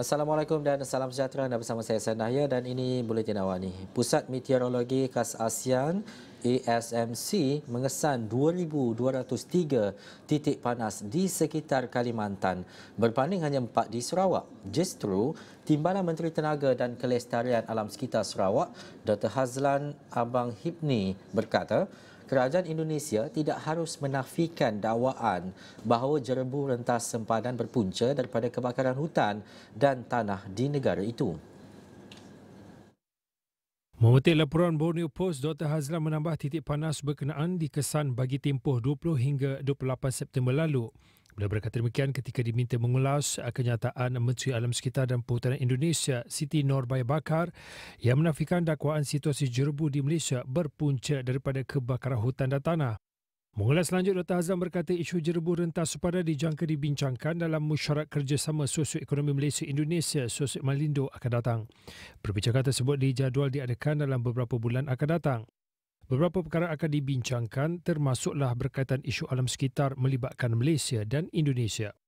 Assalamualaikum dan salam sejahtera. Anda bersama saya Senahaya dan ini Buletin Awani. Pusat Meteorologi Khas ASEAN ASMC mengesan 2,203 titik panas di sekitar Kalimantan berbanding hanya 4 di Sarawak. Justru, Timbalan Menteri Tenaga dan Kelestarian Alam Sekitar Sarawak, Dr. Hazlan Abang Hipni berkata, kerajaan Indonesia tidak harus menafikan dakwaan bahawa jerebu rentas sempadan berpunca daripada kebakaran hutan dan tanah di negara itu. Mengutip laporan Borneo Post, Dr. Hazlan menambah titik panas berkenaan dikesan bagi tempoh 20 hingga 28 September lalu. Beliau berkata demikian ketika diminta mengulas kenyataan Menteri Alam Sekitar dan Perhutanan Indonesia Siti Nurbaya Bakar yang menafikan dakwaan situasi jerebu di Malaysia berpunca daripada kebakaran hutan dan tanah. Mengulas lanjut, Dr. Hazlan berkata isu jerebu rentas sempadan dijangka dibincangkan dalam Mesyuarat Kerjasama Sosioekonomi Malaysia-Indonesia SOSEK Malindo akan datang. Perbincangan tersebut dijadual diadakan dalam beberapa bulan akan datang. Beberapa perkara akan dibincangkan termasuklah berkaitan isu alam sekitar melibatkan Malaysia dan Indonesia.